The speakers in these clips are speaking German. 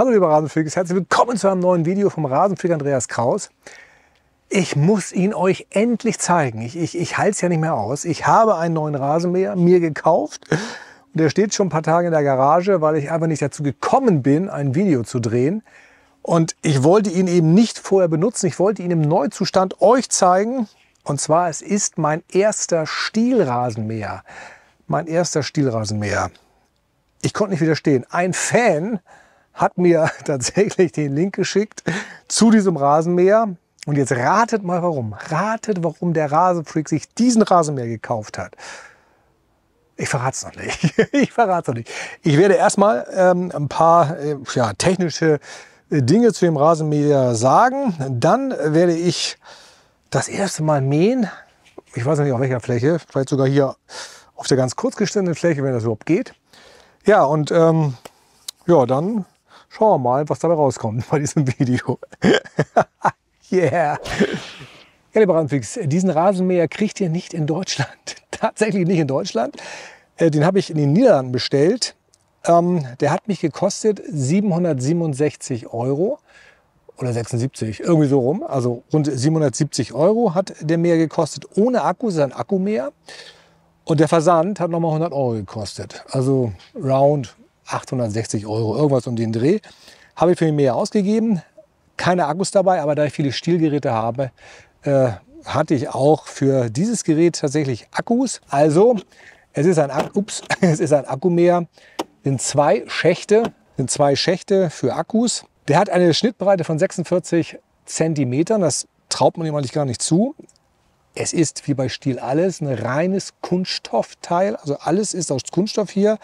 Hallo lieber Rasenfreaks, herzlich willkommen zu einem neuen Video vom Rasenfreak Andreas Kraus. Ich muss ihn euch endlich zeigen. Ich halte es ja nicht mehr aus. Ich habe einen neuen Rasenmäher mir gekauft und der steht schon ein paar Tage in der Garage, weil ich einfach nicht dazu gekommen bin, ein Video zu drehen. Und ich wollte ihn eben nicht vorher benutzen. Ich wollte ihn im Neuzustand euch zeigen. Und zwar, es ist mein erster STIHL-Rasenmäher. Mein erster STIHL-Rasenmäher. Ich konnte nicht widerstehen. Ein Fan hat mir tatsächlich den Link geschickt zu diesem Rasenmäher. Und jetzt ratet mal warum. Ratet, warum der Rasenfreak sich diesen Rasenmäher gekauft hat. Ich verrate es noch nicht. Ich werde erstmal ein paar technische Dinge zu dem Rasenmäher sagen. Dann werde ich das erste Mal mähen. Ich weiß noch nicht auf welcher Fläche. Vielleicht sogar hier auf der ganz kurz geschnittenen Fläche, wenn das überhaupt geht. Ja, und dann schauen wir mal, was dabei rauskommt bei diesem Video. Yeah! Ja, liebe Rasenfreaks, diesen Rasenmäher kriegt ihr nicht in Deutschland. Tatsächlich nicht in Deutschland. Den habe ich in den Niederlanden bestellt. Der hat mich gekostet 767 € oder 76, irgendwie so rum. Also rund 770 € hat der Mäher gekostet, ohne Akku, sein Akkumäher. Und der Versand hat nochmal 100 € gekostet. Also round 860 €, irgendwas um den Dreh. Habe ich für den Mäher ausgegeben. Keine Akkus dabei, aber da ich viele Stihlgeräte habe, hatte ich auch für dieses Gerät tatsächlich Akkus. Also, es ist ein Akkumäher. Sind zwei Schächte für Akkus. Der hat eine Schnittbreite von 46 cm. Das traut man ihm eigentlich gar nicht zu. Es ist wie bei STIHL alles ein reines Kunststoffteil. Also alles ist aus Kunststoff hier.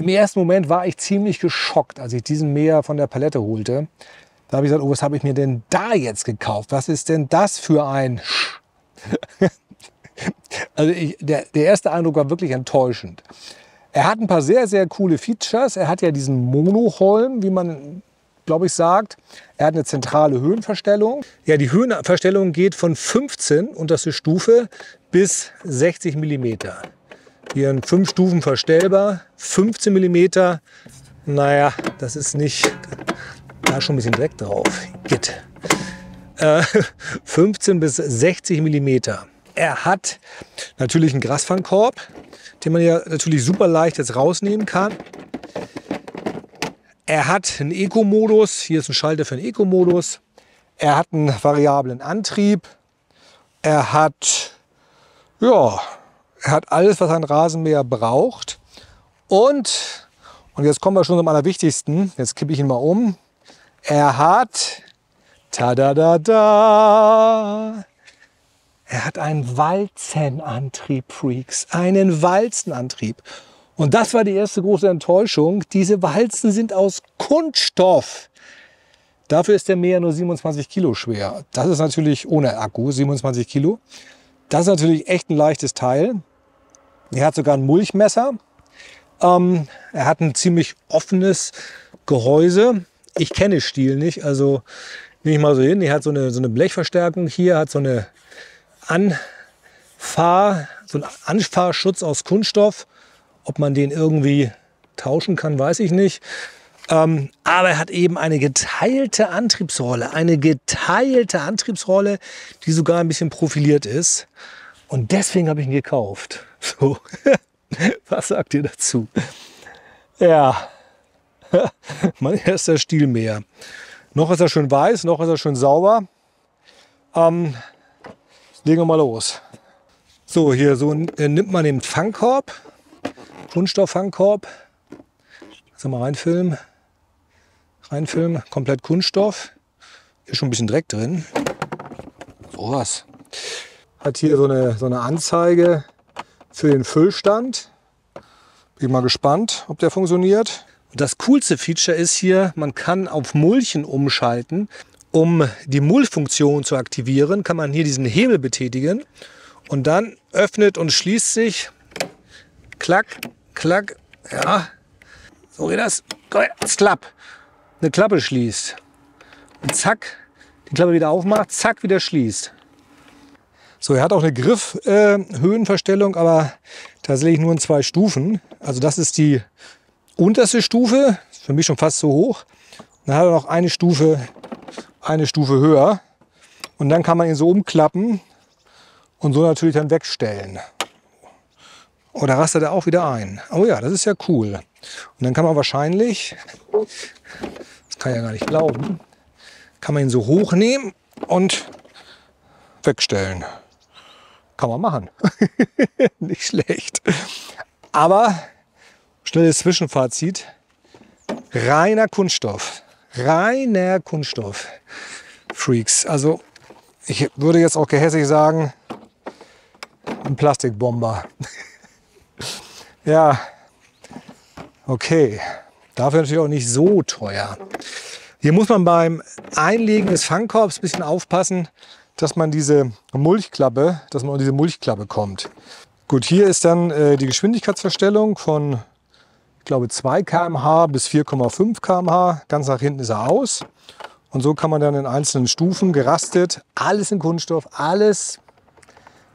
Im ersten Moment war ich ziemlich geschockt, als ich diesen Mäher von der Palette holte. Da habe ich gesagt, oh, was habe ich mir denn da jetzt gekauft? Was ist denn das für ein Sch? Also der erste Eindruck war wirklich enttäuschend. Er hat ein paar sehr, sehr coole Features. Er hat ja diesen Monoholm, wie man, glaube ich, sagt. Er hat eine zentrale Höhenverstellung. Ja, die Höhenverstellung geht von 15, unterste Stufe, bis 60 mm. Hier in 5 Stufen verstellbar. 15 mm, naja, das ist nicht... Da ist schon ein bisschen Dreck drauf. Git. 15 bis 60 mm. Er hat natürlich einen Grasfangkorb, den man ja natürlich super leicht jetzt rausnehmen kann. Er hat einen Eco-Modus. Hier ist ein Schalter für den Eco-Modus. Er hat einen variablen Antrieb. Er hat alles, was ein Rasenmäher braucht. Und jetzt kommen wir schon zum Allerwichtigsten. Jetzt kippe ich ihn mal um. Er hat, ta-da-da-da, er hat einen Walzenantrieb, Freaks, einen Walzenantrieb. Und das war die erste große Enttäuschung. Diese Walzen sind aus Kunststoff. Dafür ist der Mäher nur 27 Kilo schwer. Das ist natürlich ohne Akku, 27 Kilo. Das ist natürlich echt ein leichtes Teil. Er hat sogar ein Mulchmesser. Er hat ein ziemlich offenes Gehäuse. Ich kenne STIHL nicht, also nehme ich mal so hin. Er hat so eine Blechverstärkung hier, hat so einen Anfahrschutz aus Kunststoff. Ob man den irgendwie tauschen kann, weiß ich nicht. Aber er hat eben eine geteilte Antriebsrolle. Eine geteilte Antriebsrolle, die sogar ein bisschen profiliert ist. Und deswegen habe ich ihn gekauft. So, was sagt ihr dazu? Ja. Mein erster STIHL-Mäher. Noch ist er schön weiß, noch ist er schön sauber. Legen wir mal los. So, hier so nimmt man den Fangkorb, Kunststoff-Fangkorb. Also mal reinfilmen. Reinfilmen, komplett Kunststoff. Hier ist schon ein bisschen Dreck drin. So was. Hat hier so eine Anzeige für den Füllstand. Bin mal gespannt, ob der funktioniert. Das coolste Feature ist hier, man kann auf Mulchen umschalten. Um die Mulchfunktion zu aktivieren, kann man hier diesen Hebel betätigen. Und dann öffnet und schließt sich. Klack, klack, ja. So geht das. Klapp. Eine Klappe schließt. Und zack, die Klappe wieder aufmacht, zack, wieder schließt. So, er hat auch eine Griffhöhenverstellung, aber tatsächlich nur in 2 Stufen. Also das ist die unterste Stufe, für mich schon fast so hoch. Dann hat er noch eine Stufe höher. Und dann kann man ihn so umklappen und so natürlich dann wegstellen. Oh, da rastet er auch wieder ein. Oh ja, das ist ja cool. Und dann kann man wahrscheinlich, das kann ich ja gar nicht glauben, kann man ihn so hochnehmen und wegstellen. Kann man machen. Nicht schlecht. Aber schnelles Zwischenfazit. Reiner Kunststoff. Reiner Kunststoff. Freaks. Also ich würde jetzt auch gehässig sagen, ein Plastikbomber. Ja, okay. Dafür natürlich auch nicht so teuer. Hier muss man beim Einlegen des Fangkorbs ein bisschen aufpassen, dass man diese Mulchklappe kommt. Gut, hier ist dann die Geschwindigkeitsverstellung von, ich glaube, 2 km/h bis 4,5 km/h. Ganz nach hinten ist er aus. Und so kann man dann in einzelnen Stufen gerastet, alles in Kunststoff, alles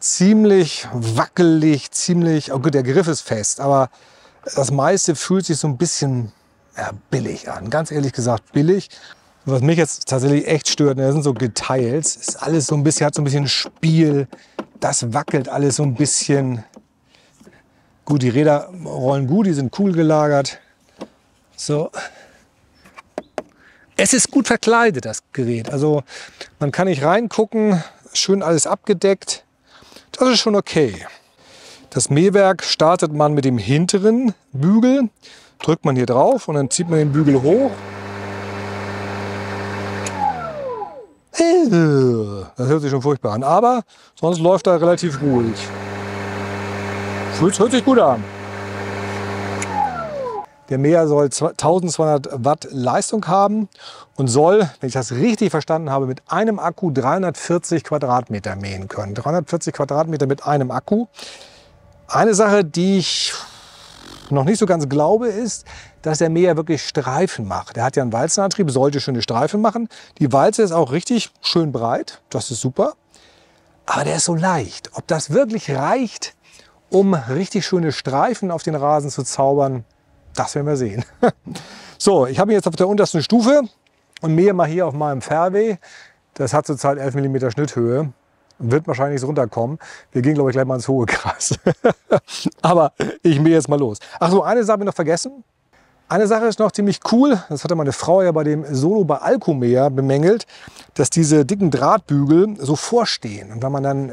ziemlich wackelig, ziemlich, oh gut, der Griff ist fest, aber das meiste fühlt sich so ein bisschen billig an. Ganz ehrlich gesagt billig. Was mich jetzt tatsächlich echt stört, das sind so Details. Ist alles so ein bisschen, hat so ein bisschen Spiel. Das wackelt alles so ein bisschen. Gut, die Räder rollen gut, die sind cool gelagert. So. Es ist gut verkleidet, das Gerät. Also man kann nicht reingucken. Schön alles abgedeckt. Das ist schon okay. Das Mähwerk startet man mit dem hinteren Bügel. Drückt man hier drauf und dann zieht man den Bügel hoch. Das hört sich schon furchtbar an, aber sonst läuft er relativ ruhig. Das hört sich gut an. Der Mäher soll 1200 Watt Leistung haben und soll, wenn ich das richtig verstanden habe, mit einem Akku 340 Quadratmeter mähen können. 340 Quadratmeter mit einem Akku. Eine Sache, die ich noch nicht so ganz glaube, ist, dass der Mäher wirklich Streifen macht. Der hat ja einen Walzenantrieb, sollte schöne Streifen machen. Die Walze ist auch richtig schön breit, das ist super. Aber der ist so leicht. Ob das wirklich reicht, um richtig schöne Streifen auf den Rasen zu zaubern, das werden wir sehen. So, ich habe ihn jetzt auf der untersten Stufe und mähe mal hier auf meinem Fairway. Das hat zurzeit 11 mm Schnitthöhe. Wird wahrscheinlich nicht runterkommen. Wir gehen, glaube ich, gleich mal ins hohe Gras. Aber ich mähe jetzt mal los. Ach so, eine Sache habe ich noch vergessen. Eine Sache ist noch ziemlich cool. Das hatte meine Frau ja bei dem Solo bei Alko bemängelt, dass diese dicken Drahtbügel so vorstehen. Und wenn man dann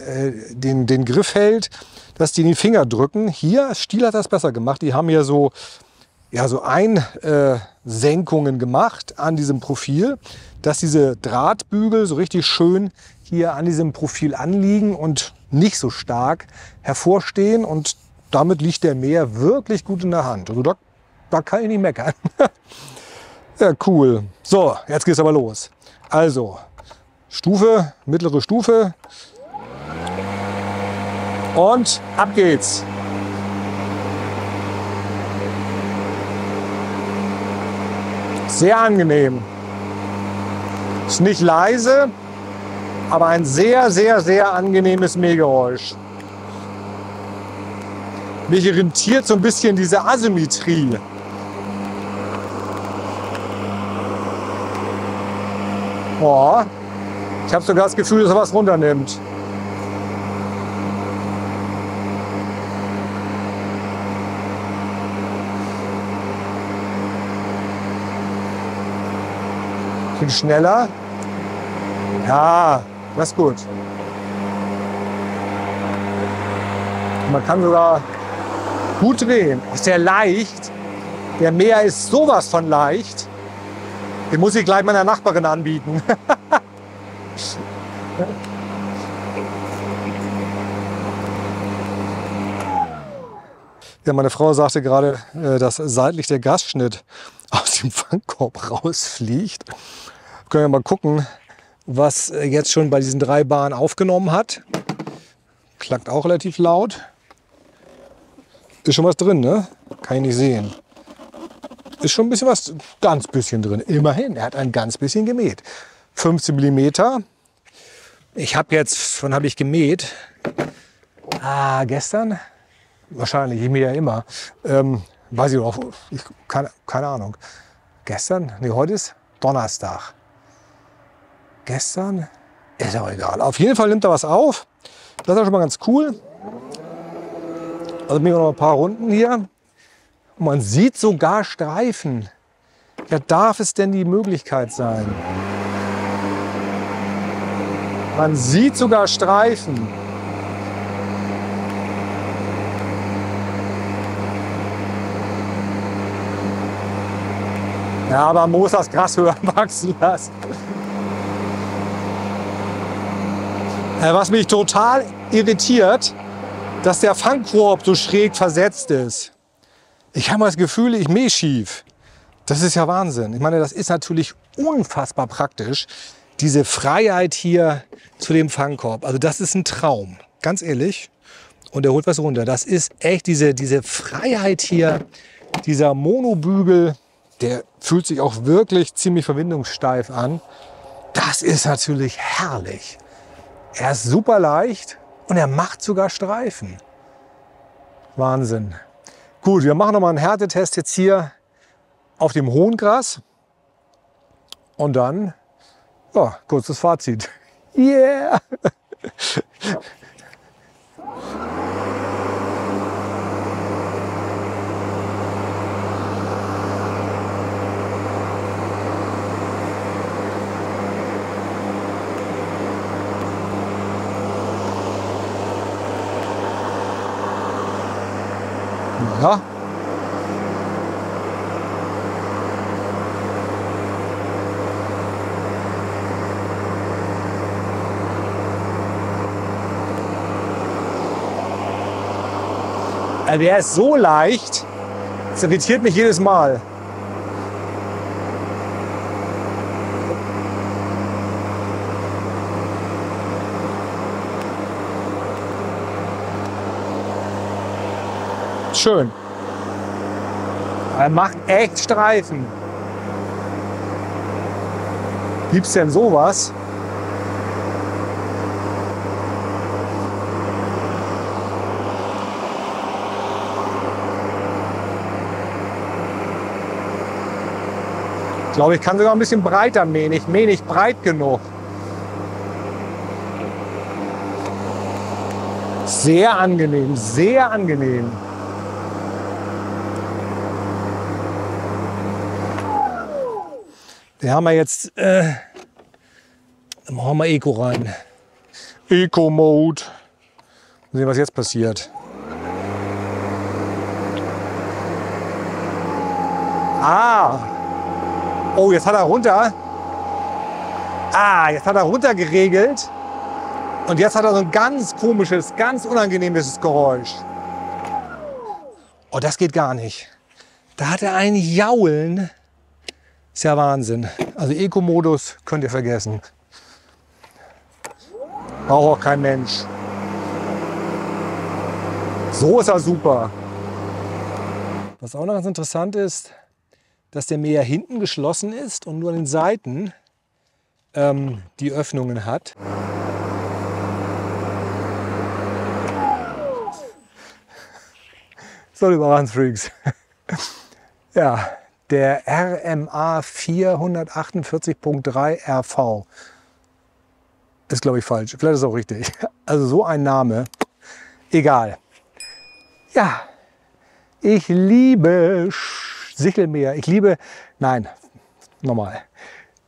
den Griff hält, dass die in den Finger drücken. Hier, STIHL hat das besser gemacht. Die haben hier so Einsenkungen gemacht an diesem Profil, dass diese Drahtbügel so richtig schön hier an diesem Profil anliegen und nicht so stark hervorstehen. Und damit liegt der Mäher wirklich gut in der Hand. Also da kann ich nicht meckern. Ja, cool. So, jetzt geht's aber los. Also, Stufe, mittlere Stufe. Und ab geht's. Sehr angenehm. Ist nicht leise, aber ein sehr, sehr, sehr angenehmes Mähgeräusch. Mich irritiert so ein bisschen diese Asymmetrie. Boah, ich habe sogar das Gefühl, dass er was runternimmt. Ich bin schneller. Ja, das ist gut. Man kann sogar gut drehen. Ist sehr leicht. Der Mäher ist sowas von leicht. Den muss ich gleich meiner Nachbarin anbieten. Ja, meine Frau sagte gerade, dass seitlich der Gasschnitt aus dem Fangkorb rausfliegt. Können wir mal gucken, was jetzt schon bei diesen 3 Bahnen aufgenommen hat. Klackt auch relativ laut. Ist schon was drin, ne? Kann ich nicht sehen. Ist schon ein bisschen was, ganz bisschen drin. Immerhin, er hat ein ganz bisschen gemäht. 15 mm. Ich habe jetzt, wann habe ich gemäht? Ah, gestern? Wahrscheinlich, ich mähe ja immer. Weiß ich noch, keine Ahnung. Gestern? Ne, heute ist Donnerstag. Gestern? Ist ja egal. Auf jeden Fall nimmt er was auf. Das ist schon mal ganz cool. Also nehmen wir noch ein paar Runden hier. Und man sieht sogar Streifen. Ja, darf es denn die Möglichkeit sein? Man sieht sogar Streifen. Ja, aber man muss das Gras höher wachsen lassen. Was mich total irritiert, dass der Fangkorb so schräg versetzt ist. Ich habe das Gefühl, ich mähe schief. Das ist ja Wahnsinn. Ich meine, das ist natürlich unfassbar praktisch, diese Freiheit hier zu dem Fangkorb. Also das ist ein Traum, ganz ehrlich. Und er holt was runter. Das ist echt diese Freiheit hier, dieser Monobügel. Der fühlt sich auch wirklich ziemlich verwindungssteif an. Das ist natürlich herrlich. Er ist super leicht und er macht sogar Streifen. Wahnsinn. Gut, wir machen nochmal einen Härtetest jetzt hier auf dem hohen Gras. Und dann, ja, kurzes Fazit. Yeah! Ja. Also der ist so leicht, das irritiert mich jedes Mal. Schön. Er macht echt Streifen. Gibt's denn sowas? Ich glaube, ich kann sogar ein bisschen breiter mähen. Ich mähe nicht breit genug. Sehr angenehm, sehr angenehm. Den haben wir jetzt, dann machen wir Eco rein. Eco-Mode. Mal sehen, was jetzt passiert. Ah! Oh, jetzt hat er runter. Ah, jetzt hat er runter geregelt. Und jetzt hat er so ein ganz komisches, ganz unangenehmes Geräusch. Oh, das geht gar nicht. Da hat er ein Jaulen. Ist ja Wahnsinn. Also Eco-Modus könnt ihr vergessen. Braucht auch kein Mensch. So ist er super. Was auch noch ganz interessant ist, dass der Mäher hinten geschlossen ist und nur an den Seiten die Öffnungen hat. So, liebe Rasenfreaks. Ja. Der RMA 448.3 RV ist, glaube ich, falsch. Vielleicht ist es auch richtig. Also so ein Name. Egal. Ja, ich liebe Sichelmäher. Ich liebe, nein, nochmal.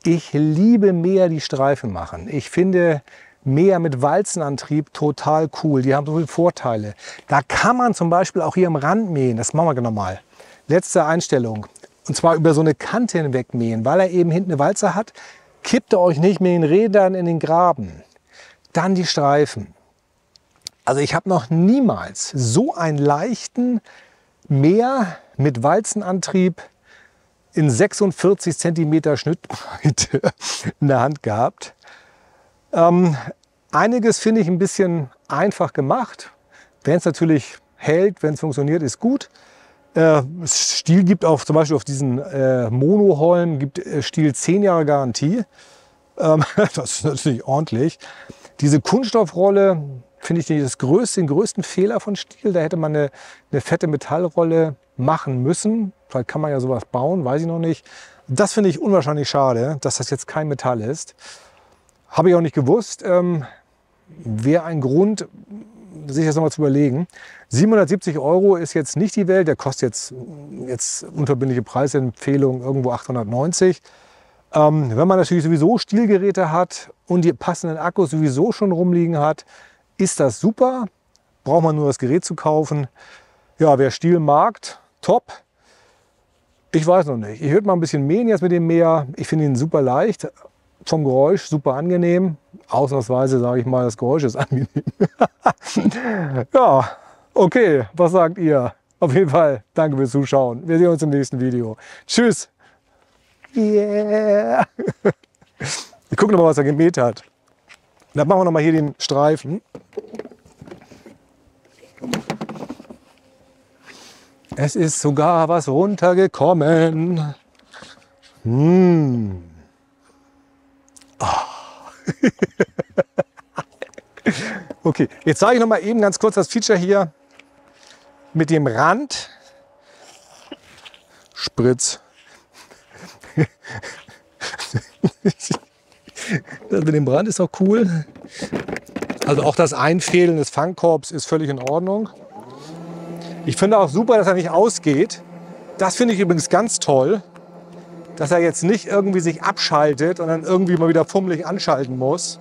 Ich liebe Mäher, die Streifen machen. Ich finde Mäher mit Walzenantrieb total cool. Die haben so viele Vorteile. Da kann man zum Beispiel auch hier am Rand mähen. Das machen wir genau mal. Letzte Einstellung. Und zwar über so eine Kante hinweg mähen, weil er eben hinten eine Walze hat. Kippt er euch nicht mit den Rädern in den Graben. Dann die Streifen. Also ich habe noch niemals so einen leichten Mäher mit Walzenantrieb in 46 cm Schnittbreite in der Hand gehabt. Einiges finde ich ein bisschen einfach gemacht. Wenn es natürlich hält, wenn es funktioniert, ist gut. Stihl gibt auch zum Beispiel auf diesen Monoholm gibt Stihl 10 Jahre Garantie. Das ist natürlich ordentlich. Diese Kunststoffrolle finde ich den größten Fehler von Stihl. Da hätte man eine fette Metallrolle machen müssen. Vielleicht kann man ja sowas bauen, weiß ich noch nicht. Das finde ich unwahrscheinlich schade, dass das jetzt kein Metall ist. Habe ich auch nicht gewusst. Wäre ein Grund, sich das nochmal zu überlegen. 770 Euro ist jetzt nicht die Welt. Der kostet jetzt unverbindliche Preisempfehlung irgendwo 890. Wenn man natürlich sowieso Stihlgeräte hat und die passenden Akkus sowieso schon rumliegen hat, ist das super. Braucht man nur das Gerät zu kaufen. Ja, wer Stihl mag, top. Ich weiß noch nicht. Ich würde mal ein bisschen mähen jetzt mit dem Mäher. Ich finde ihn super leicht. Vom Geräusch super angenehm. Ausnahmsweise sage ich mal, das Geräusch ist angenehm. Ja, okay. Was sagt ihr? Auf jeden Fall, danke fürs Zuschauen. Wir sehen uns im nächsten Video. Tschüss. Yeah. Ich gucke nochmal, was er gemäht hat. Dann machen wir nochmal hier den Streifen. Es ist sogar was runtergekommen. Oh. Okay, jetzt zeige ich noch mal eben ganz kurz das Feature hier mit dem Rand. Spritz. Das mit dem Rand ist auch cool. Also auch das Einfädeln des Fangkorbs ist völlig in Ordnung. Ich finde auch super, dass er nicht ausgeht. Das finde ich übrigens ganz toll, dass er jetzt nicht irgendwie sich abschaltet und dann irgendwie mal wieder fummelig anschalten muss.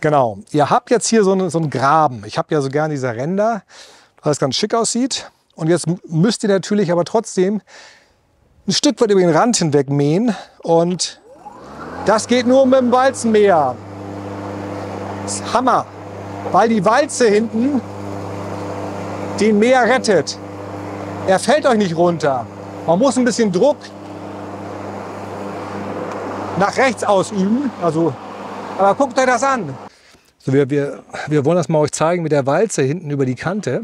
Genau, ihr habt jetzt hier so einen Graben. Ich habe ja so gerne diese Ränder, weil es ganz schick aussieht. Und jetzt müsst ihr natürlich aber trotzdem ein Stück weit über den Rand hinweg mähen. Und das geht nur mit dem Walzenmäher. Das ist Hammer, weil die Walze hinten den Mäher rettet. Er fällt euch nicht runter. Man muss ein bisschen Druck nach rechts ausüben. Also, aber guckt euch das an. So, wir wollen das mal euch zeigen mit der Walze hinten über die Kante.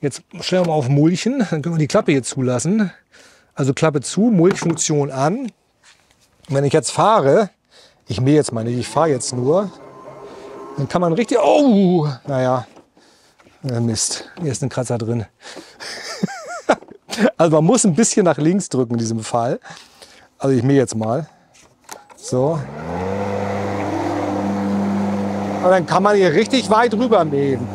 Jetzt stellen wir mal auf Mulchen, dann können wir die Klappe hier zulassen. Also Klappe zu, Mulchfunktion an. Und wenn ich jetzt fahre, ich mähe jetzt mal nicht, ich fahre jetzt nur. Dann kann man richtig, oh, naja, Mist, hier ist ein Kratzer drin. Also man muss ein bisschen nach links drücken in diesem Fall. Also ich mähe jetzt mal. So. Aber dann kann man hier richtig weit rüber mähen.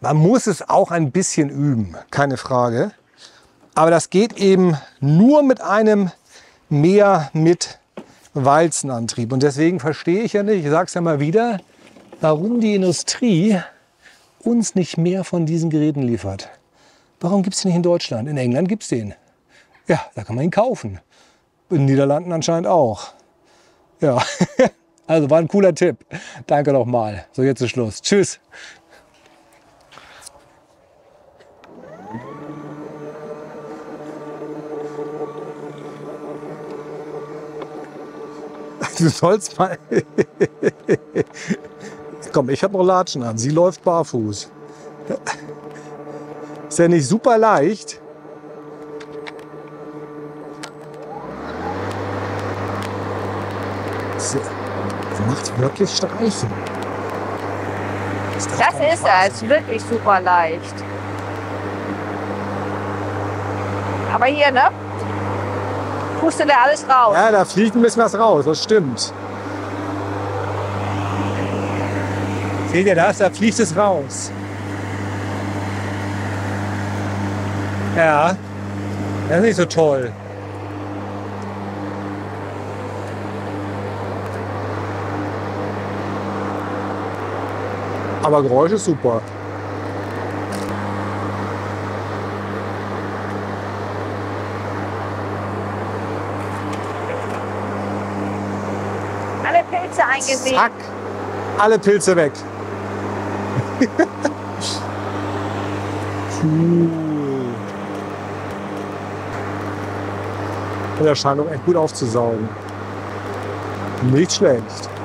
Man muss es auch ein bisschen üben, keine Frage. Aber das geht eben nur mit einem Mäher mit Walzenantrieb. Und deswegen verstehe ich ja nicht, ich sage es ja mal wieder, warum die Industrie uns nicht mehr von diesen Geräten liefert. Warum gibt es den nicht in Deutschland? In England gibt es den. Ja, da kann man ihn kaufen. In den Niederlanden anscheinend auch. Ja, also war ein cooler Tipp. Danke nochmal. So, jetzt ist Schluss. Tschüss. Du sollst mal. Komm, ich habe noch Latschen an. Sie läuft barfuß. Ist ja nicht super leicht. Sie macht wirklich Streifen. Das ist es. Wirklich super leicht. Aber hier, ne? Pustet er alles raus. Ja, da fliegt ein bisschen was raus, das stimmt. Seht ihr das? Da fließt es raus. Ja, das ist nicht so toll. Aber Geräusch ist super. Gesehen. Zack, alle Pilze weg. Der scheint auch echt gut aufzusaugen. Nicht schlecht.